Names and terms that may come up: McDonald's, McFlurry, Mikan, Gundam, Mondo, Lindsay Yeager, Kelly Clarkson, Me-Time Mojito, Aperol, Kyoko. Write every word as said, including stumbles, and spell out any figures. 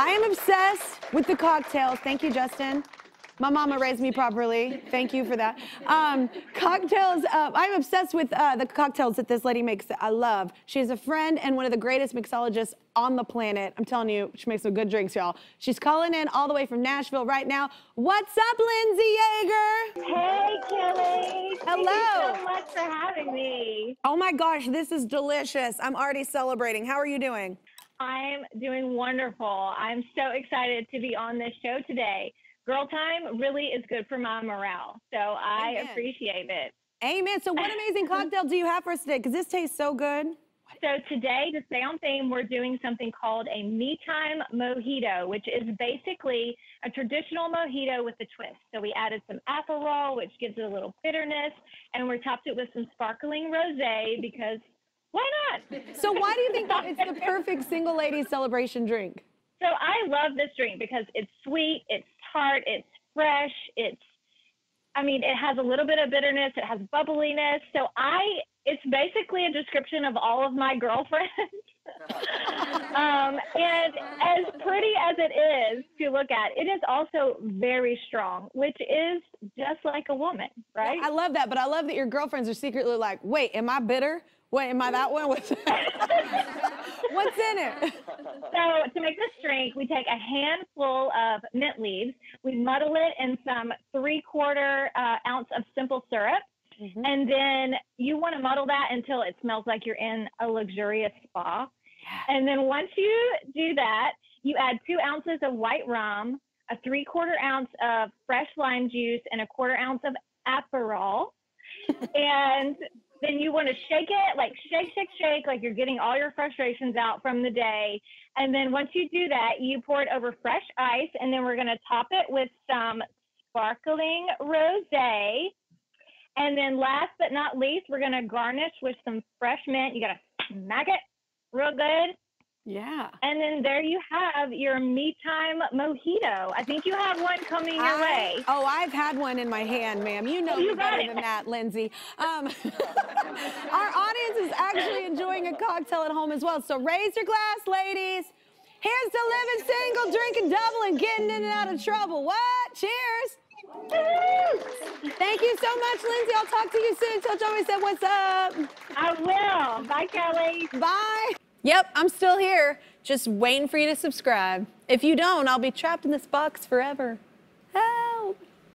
I am obsessed with the cocktails. Thank you, Justin. My mama raised me properly. Thank you for that. Um, cocktails, uh, I'm obsessed with uh, the cocktails that this lady makes that I love. She's a friend and one of the greatest mixologists on the planet. I'm telling you, she makes some good drinks, y'all. She's calling in all the way from Nashville right now. What's up, Lindsay Yeager? Hey, Kelly. Hello. Thank you so much for having me. Oh my gosh, this is delicious. I'm already celebrating. How are you doing? I'm doing wonderful. I'm so excited to be on this show today. Girl time really is good for my morale, so I Amen. appreciate it. Amen. So what amazing cocktail do you have for us today? Because this tastes so good. So today, to stay on theme, we're doing something called a Me-Time Mojito, which is basically a traditional mojito with a twist. So we added some Aperol, which gives it a little bitterness, and we topped it with some sparkling rosé because why not? So why do you think that it's the perfect single lady celebration drink? So I love this drink because it's sweet, it's tart, it's fresh, it's, I mean, it has a little bit of bitterness, it has bubbliness. So I, it's basically a description of all of my girlfriends. um, and as pretty as it is to look at, it is also very strong, which is just like a woman, right? I love that, but I love that your girlfriends are secretly like, wait, am I bitter? Wait, am I that one? What's in it? So to make this drink, we take a handful of mint leaves, we muddle it in some three-quarter uh, ounce of simple syrup, mm-hmm. and then you want to muddle that until it smells like you're in a luxurious spa. And then once you do that, you add two ounces of white rum, a three-quarter ounce of fresh lime juice, and a quarter ounce of Aperol, and then you want to shake it, like shake, shake, shake, like you're getting all your frustrations out from the day. And then once you do that, you pour it over fresh ice, and then we're going to top it with some sparkling rosé. And then last but not least, we're going to garnish with some fresh mint. You got to smack it real good. Yeah. And then there you have your Me-Time Mojito. I think you have one coming your I, way. Oh, I've had one in my hand, ma'am. You know you me better it. than that, Lindsay. Um, our audience is actually enjoying a cocktail at home as well. So raise your glass, ladies. Here's to living single, drinking double, and getting in and out of trouble. What? Cheers. Thank you so much, Lindsay. I'll talk to you soon. Tell Joey said what's up. I will. Bye, Kelly. Bye. Yep, I'm still here, just waiting for you to subscribe. If you don't, I'll be trapped in this box forever.